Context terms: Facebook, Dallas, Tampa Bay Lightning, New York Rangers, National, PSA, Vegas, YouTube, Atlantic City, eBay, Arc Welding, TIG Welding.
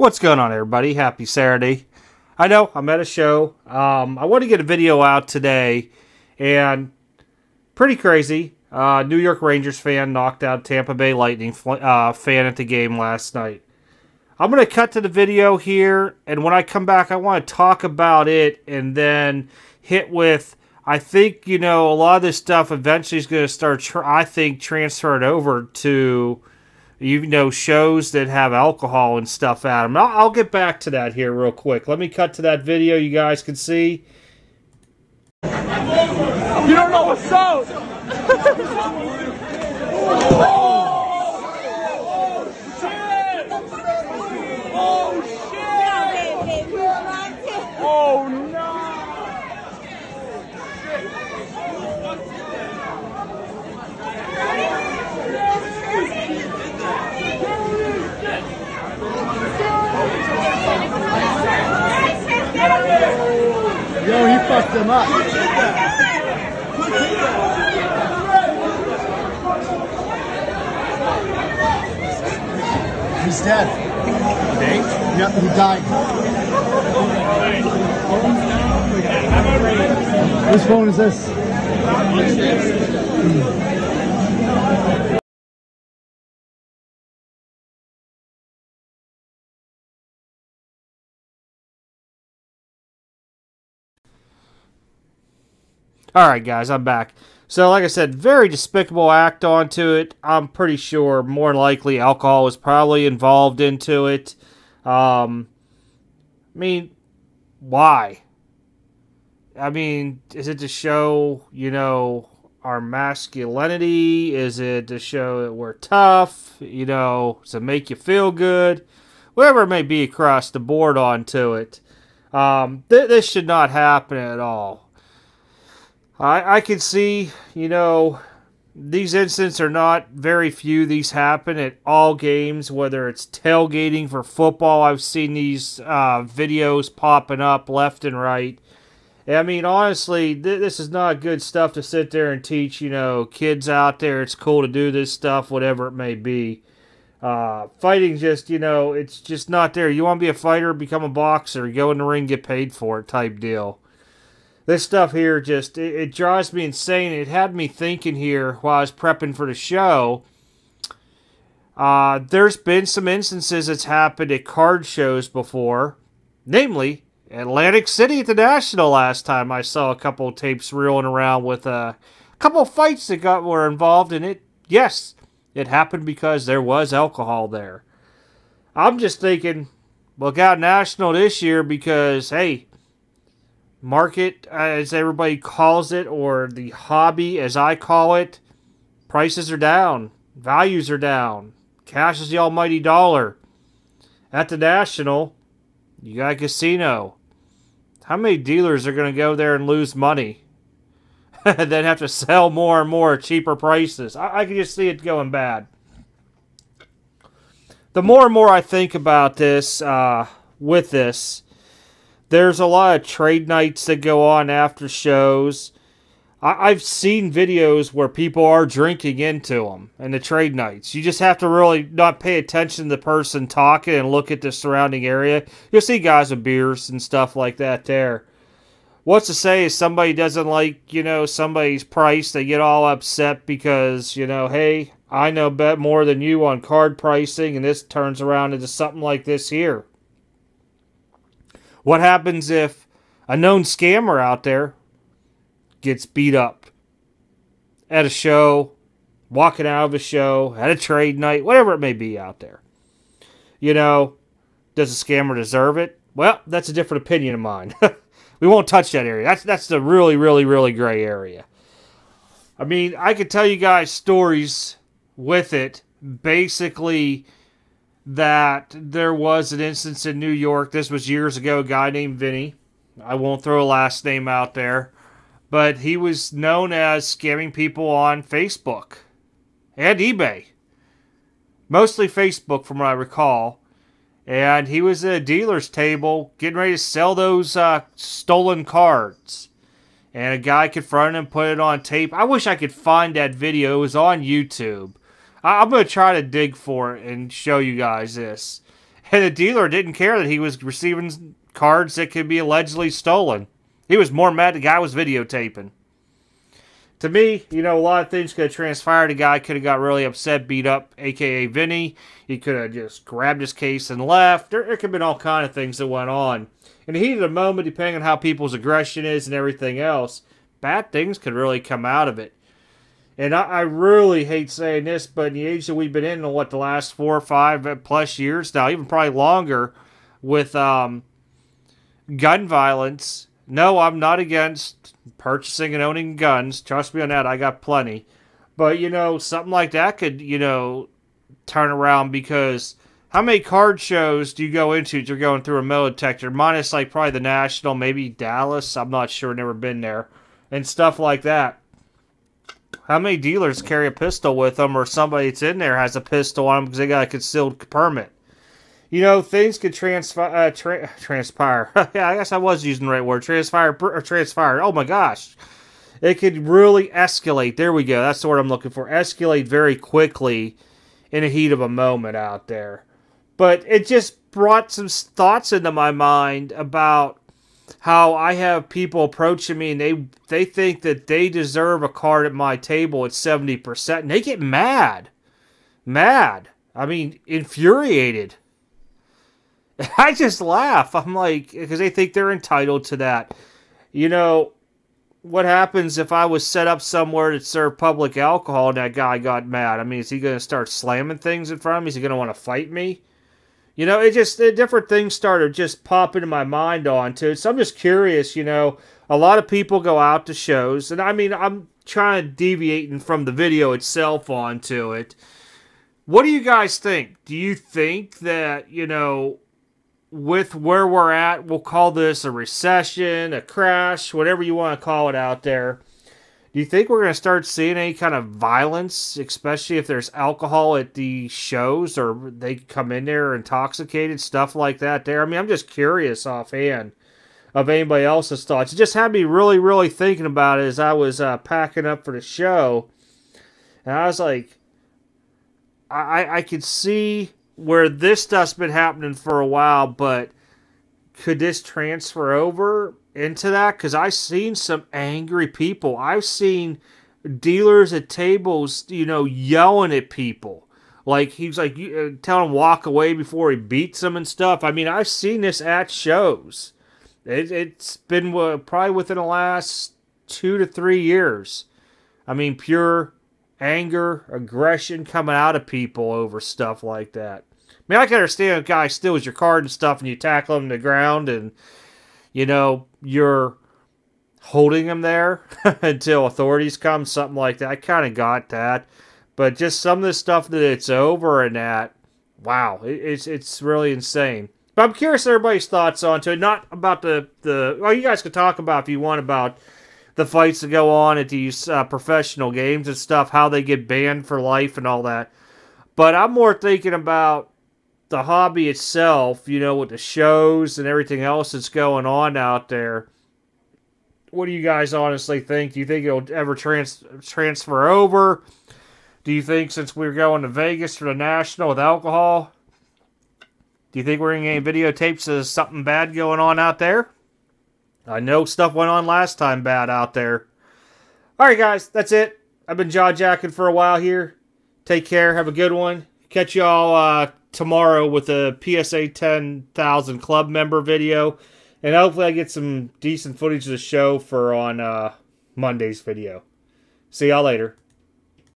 What's going on, everybody? Happy Saturday. I know I'm at a show. I want to get a video out today, and pretty crazy. New York Rangers fan knocked out Tampa Bay Lightning fan at the game last night. I'm going to cut to the video here, and when I come back, I want to talk about it and then hit with, I think, you know, a lot of this stuff eventually is going to start, I think, transferred over to, you know, shows that have alcohol and stuff at them. I'll get back to that here real quick. Let me cut to that video you guys can see. You don't know what's up. Oh, shit. Oh, shit. Oh, no. Yo, he fucked them up. He's dead. Dave? Yep, he died. Whose phone is this? Alright guys, I'm back. So like I said, very despicable act onto it. I'm pretty sure more likely alcohol was probably involved into it. I mean, why? I mean, is it to show, you know, our masculinity? Is it to show that we're tough? You know, to make you feel good? Whatever it may be across the board onto it. This should not happen at all. I can see, you know, these incidents are not very few. These happen at all games, whether it's tailgating for football. I've seen these videos popping up left and right. I mean, honestly, this is not good stuff to sit there and teach, you know, kids out there. It's cool to do this stuff, whatever it may be. Fighting just, you know, it's just not there. You want to be a fighter, become a boxer, go in the ring, get paid for it type deal. This stuff here just, it drives me insane. It had me thinking here while I was prepping for the show. There's been some instances that's happened at card shows before. Namely, Atlantic City at the National last time. I saw a couple of tapes reeling around with a couple of fights that were involved in it. Yes, it happened because there was alcohol there. I'm just thinking, look out National this year because, hey, market, as everybody calls it, or the hobby, as I call it, prices are down. Values are down. Cash is the almighty dollar. At the National, you got a casino. How many dealers are going to go there and lose money? And then have to sell more and more at cheaper prices. I can just see it going bad. The more and more I think about this, with this, there's a lot of trade nights that go on after shows. I've seen videos where people are drinking into them and the trade nights. You just have to really not pay attention to the person talking and look at the surrounding area. You'll see guys with beers and stuff like that there. What's to say is somebody doesn't like, you know, somebody's price. They get all upset because, you know, hey, I know bet more than you on card pricing, and this turns around into something like this here. What happens if a known scammer out there gets beat up at a show, walking out of a show, at a trade night, whatever it may be out there? You know, does a scammer deserve it? Well, that's a different opinion of mine. We won't touch that area. That's the really, really, really gray area. I mean, I could tell you guys stories with it, basically, that there was an instance in New York. This was years ago. A guy named Vinny. I won't throw a last name out there. But he was known as scamming people on Facebook and eBay. Mostly Facebook from what I recall. And he was at a dealer's table getting ready to sell those stolen cards. And a guy confronted him, put it on tape. I wish I could find that video. It was on YouTube. I'm going to try to dig for it and show you guys this. And the dealer didn't care that he was receiving cards that could be allegedly stolen. He was more mad the guy was videotaping. To me, you know, a lot of things could have transpired. The guy could have got really upset, beat up, a.k.a. Vinny. He could have just grabbed his case and left. There could have been all kinds of things that went on. In the heat of the moment, depending on how people's aggression is and everything else, bad things could really come out of it. And I really hate saying this, but in the age that we've been in, what, the last 4 or 5 plus years now, even probably longer, with gun violence. No, I'm not against purchasing and owning guns. Trust me on that. I got plenty. But, you know, something like that could, you know, turn around, because how many card shows do you go into that you're going through a metal detector? Minus, like, probably the National, maybe Dallas. I'm not sure. Never been there. And stuff like that. How many dealers carry a pistol with them, or somebody that's in there has a pistol on them because they got a concealed permit? You know, things could transpire. Yeah, I guess I was using the right word. Transpire. Oh, my gosh. It could really escalate. There we go. That's the word I'm looking for. Escalate very quickly in the heat of a moment out there. But it just brought some thoughts into my mind about how I have people approaching me, and they think that they deserve a card at my table at 70%, and they get mad. Mad. I mean, infuriated. I just laugh. I'm like, because they think they're entitled to that. You know, what happens if I was set up somewhere to serve public alcohol and that guy got mad? I mean, is he going to start slamming things in front of me? Is he going to want to fight me? You know, it just, different things started just popping in my mind onto it. So I'm just curious, you know, a lot of people go out to shows. And I mean, I'm trying to deviate from the video itself onto it. What do you guys think? Do you think that, you know, with where we're at, we'll call this a recession, a crash, whatever you want to call it out there. Do you think we're going to start seeing any kind of violence, especially if there's alcohol at the shows or they come in there intoxicated, stuff like that there? I mean, I'm just curious offhand of anybody else's thoughts. It just had me really, really thinking about it as I was packing up for the show. And I was like, I could see where this stuff's been happening for a while, but could this transfer over into that? Because I've seen some angry people. I've seen dealers at tables, you know, yelling at people. Like, he's like, tell him walk away before he beats them and stuff. I mean, I've seen this at shows. It's been probably within the last 2 to 3 years. I mean, pure anger, aggression coming out of people over stuff like that. I mean, I can understand if a guy steals your card and stuff and you tackle him to the ground and, you know, you're holding him there until authorities come, something like that. I kind of got that. But just some of the stuff that it's over and that, wow, it's really insane. But I'm curious everybody's thoughts on to it. Not about well, you guys could talk about if you want about the fights that go on at these professional games and stuff, how they get banned for life and all that. But I'm more thinking about the hobby itself, you know, with the shows and everything else that's going on out there. What do you guys honestly think? Do you think it'll ever transfer over? Do you think since we're going to Vegas for the National with alcohol, do you think we're going to get any videotapes of something bad going on out there? I know stuff went on last time bad out there. Alright guys, that's it. I've been jaw-jacking for a while here. Take care. Have a good one. Catch y'all tomorrow with a PSA 10,000 club member video. And hopefully I get some decent footage of the show for on Monday's video. See y'all later.